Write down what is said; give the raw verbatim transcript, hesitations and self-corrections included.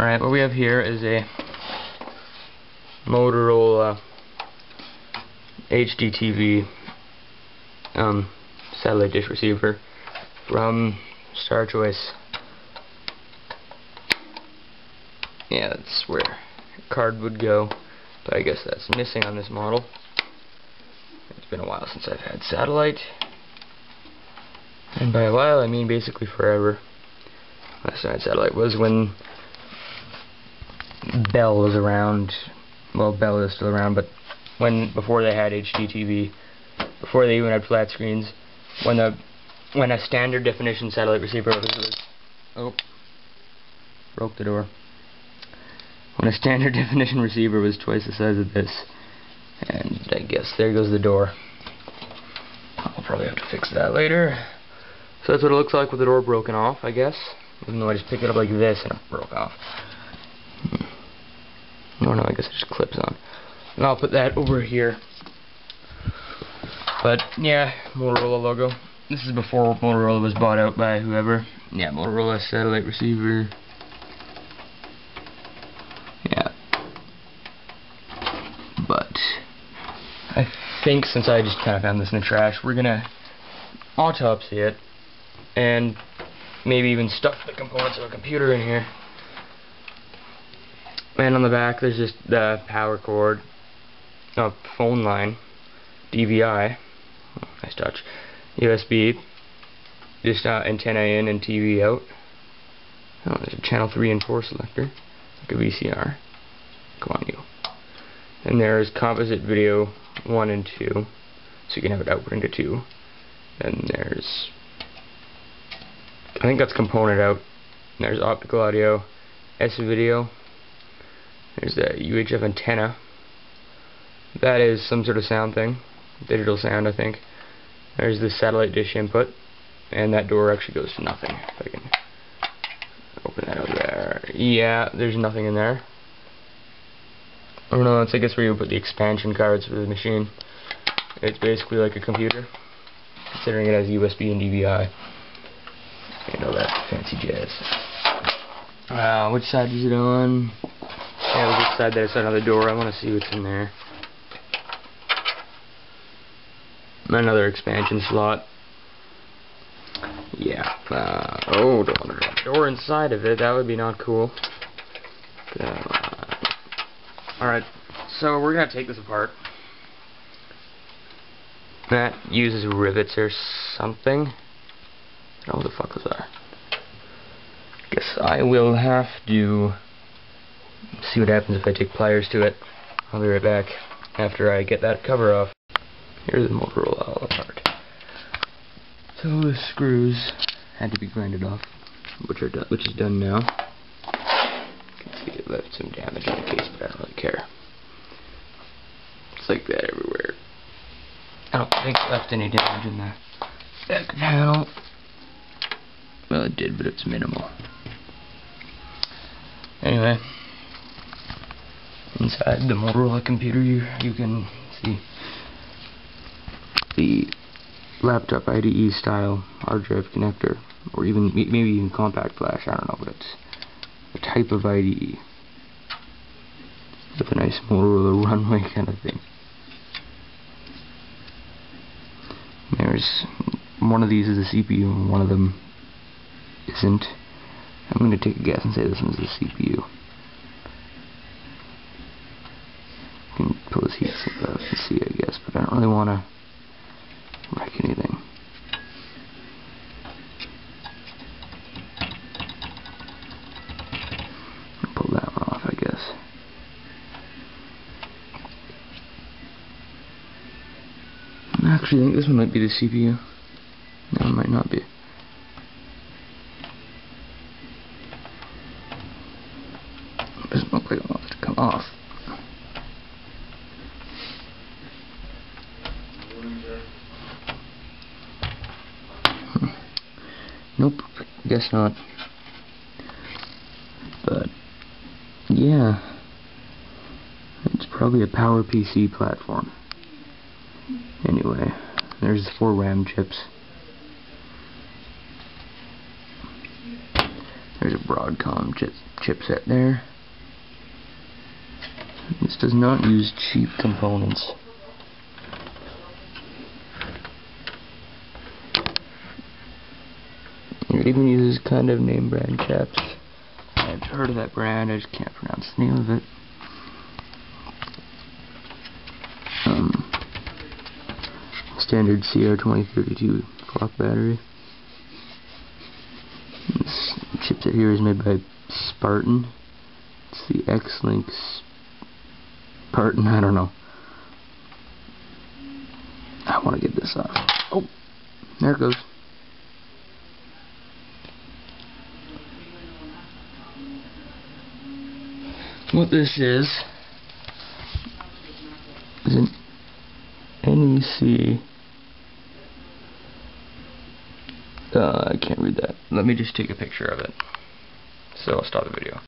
Alright, what we have here is a Motorola H D T V um, satellite dish receiver from Star Choice. Yeah, that's where the card would go, but I guess that's missing on this model. It's been a while since I've had satellite, and by a while I mean basically forever. Last time I had satellite was when Bell was around. Well, Bell is still around, but when before they had H D T V, before they even had flat screens, when the when a standard definition satellite receiver was oh broke the door. When a standard definition receiver was twice the size of this, and I guess there goes the door. I'll probably have to fix that later. So that's what it looks like with the door broken off, I guess. Even though I just picked it up like this and it broke off. No, no, I guess it just clips on. And I'll put that over here. But, yeah, Motorola logo. This is before Motorola was bought out by whoever. Yeah, Motorola satellite receiver. Yeah. But, I think since I just kind of found this in the trash, we're going to autopsy it. And maybe even stuff the components of a computer in here. And on the back, there's just the power cord, uh, phone line, D V I, oh, nice touch, U S B, just uh, antenna in and T V out. Oh, there's a channel three and four selector, like a V C R. Come on, you. And there's composite video one and two, so you can have it outward into two. And there's, I think that's component out. And there's optical audio, S video. There's that U H F antenna. That is some sort of sound thing. Digital sound, I think. There's the satellite dish input. And that door actually goes to nothing. If I can open that up there. Yeah, there's nothing in there. Oh no, that's I guess where you put the expansion cards for the machine. It's basically like a computer, considering it has U S B and D V I. And all that fancy jazz. Uh, which side is it on? Yeah, we'll just side that's another door. I want to see what's in there. Another expansion slot. Yeah. Uh, oh, don't want to drop a door inside of it. That would be not cool. Alright, so we're going to take this apart. That uses rivets or something. I don't know what the fuck those are. Guess I will have to see what happens if I take pliers to it. I'll be right back after I get that cover off. Here's the Motorola all apart. So the screws had to be grinded off, which are done, which is done now. You can see it left some damage on the case, but I don't really care. It's like that everywhere. I don't think it left any damage in the back panel. Well, it did, but it's minimal. Anyway. Inside the Motorola computer, you, you can see the laptop I D E style hard drive connector, or even maybe even compact flash. I don't know, but it's a type of I D E with a nice Motorola runway kind of thing. There's one of these is the C P U, and one of them isn't. I'm going to take a guess and say this one's the C P U. Pull his heat slip out and see, I guess, but I don't really want to wreck anything. Pull that one off, I guess. I actually think this one might be the C P U. No, it might not be. It doesn't look like it wants to come off. Nope, guess not. But, yeah. It's probably a PowerPC platform. Anyway, there's the four RAM chips. There's a Broadcom chip, chipset there. This does not use cheap components. It even uses kind of name brand chips. I've heard of that brand, I just can't pronounce the name of it. Um, standard C R twenty thirty-two clock battery. This chipset here is made by Spartan. It's the X-Link Spartan, I don't know. I want to get this off. Oh, there it goes. What this is, is an N E C, uh, I can't read that. Let me just take a picture of it, so I'll stop the video.